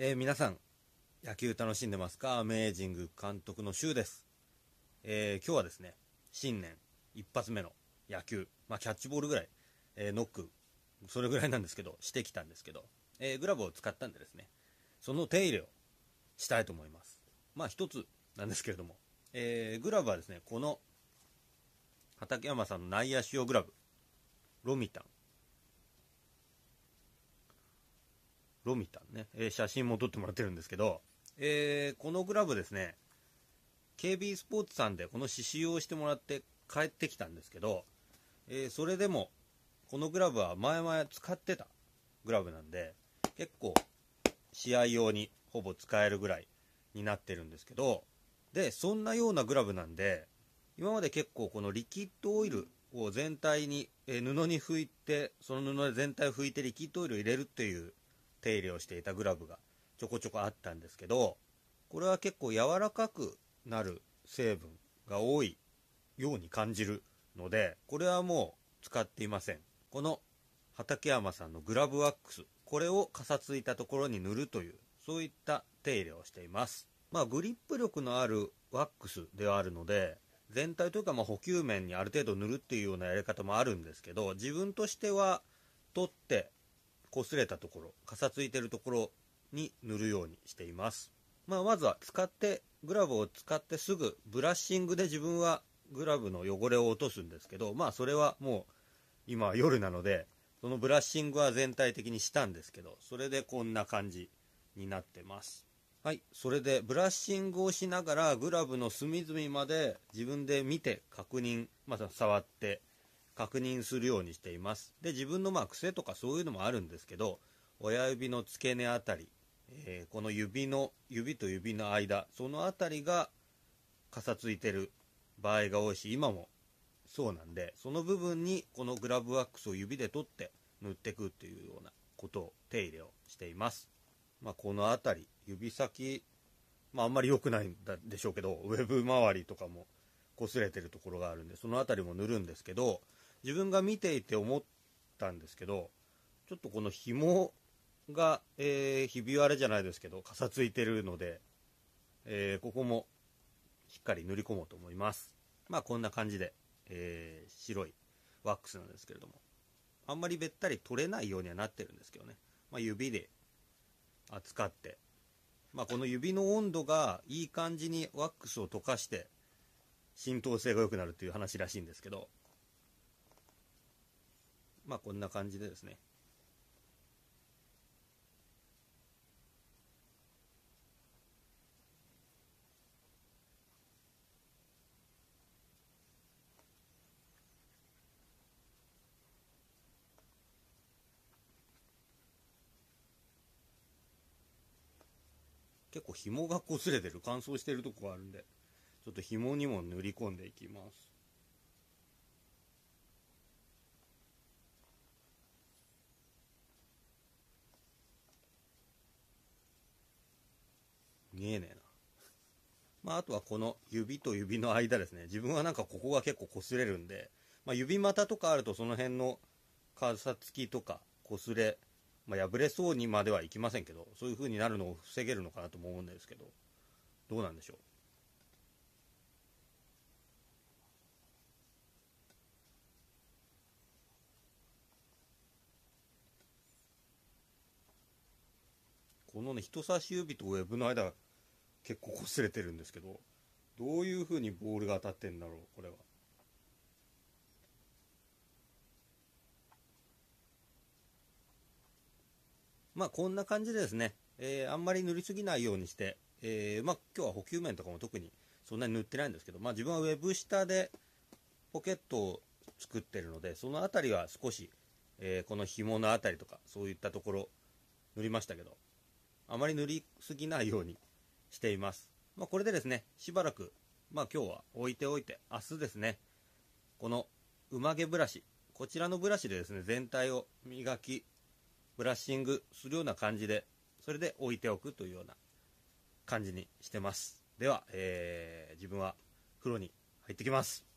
皆さん野球楽しんでますか？アメージング監督の修です。今日はですね、新年一発目の野球、キャッチボールぐらい、ノックそれぐらいなんですけどしてきたんですけど、グラブを使ったんでですね、その手入れをしたいと思います。一つなんですけれども、グラブはですね、この畠山さんの内野手用グラブロミタンね、写真も撮ってもらってるんですけど、このグラブですね、KB スポーツさんでこの刺繍をしてもらって帰ってきたんですけど、それでもこのグラブは前々使ってたグラブなんで、結構試合用にほぼ使えるぐらいになってるんですけど、でそんなようなグラブなんで、今まで結構このリキッドオイルを全体に、布に拭いて、その布で全体を拭いてリキッドオイルを入れるっていう手入れをしていたグラブがちょこちょこあったんですけど、これは結構柔らかくなる成分が多いように感じるので、これはもう使っていません。この畠山さんのグラブワックス、これをかさついたところに塗るという、そういった手入れをしています。グリップ力のあるワックスではあるので、全体というか補給面にある程度塗るっていうようなやり方もあるんですけど、自分としては取って擦れたところ、かさついてるところに塗るようにしています。まずはグラブを使ってすぐブラッシングで自分はグラブの汚れを落とすんですけど、それはもう今夜なので、そのブラッシングは全体的にしたんですけど、それでこんな感じになってます。それでブラッシングをしながらグラブの隅々まで自分で見て確認、触って確認するようにしています。で自分の癖とかそういうのもあるんですけど、親指の付け根あたり、この指と指の間、そのあたりがかさついてる場合が多いし、今もそうなんで、その部分にこのグラブワックスを指で取って塗っていくっていうようなことを、手入れをしています。このあたり指先、あんまり良くないんでしょうけど、ウェブ周りとかも擦れてるところがあるんで、そのあたりも塗るんですけど、自分が見ていて思ったんですけど、ちょっとこの紐が、ひび割れじゃないですけどかさついてるので、ここもしっかり塗り込もうと思います。こんな感じで、白いワックスなんですけれども、あんまりべったり取れないようにはなってるんですけどね、指で扱って、この指の温度がいい感じにワックスを溶かして浸透性が良くなるという話らしいんですけど、こんな感じでですね、結構紐が擦れてる、乾燥してるとこがあるんで、ちょっと紐にも塗り込んでいきます。見えねえな。あとはこの指と指の間ですね。自分はここが結構擦れるんで、指股とかあるとその辺のかさつきとか擦れ、破れそうにまではいきませんけど、そういう風になるのを防げるのかなとも思うんですけど、どうなんでしょう。このね、人差し指とウェブの間が結構擦れてるんですけど、どういう風にボールが当たってんだろう、これは。こんな感じでですね、あんまり塗りすぎないようにして、今日は補給面とかも特にそんなに塗ってないんですけど、自分はウェブ下でポケットを作ってるので、そのあたりは少し、この紐のあたりとかそういったところ塗りましたけど、あまり塗りすぎないようにしています。これでですね、しばらく、今日は置いておいて、明日ですね、このうまげブラシ、こちらのブラシでですね、全体を磨きブラッシングするような感じで、それで置いておくというような感じにしてます。では、自分は風呂に入ってきます。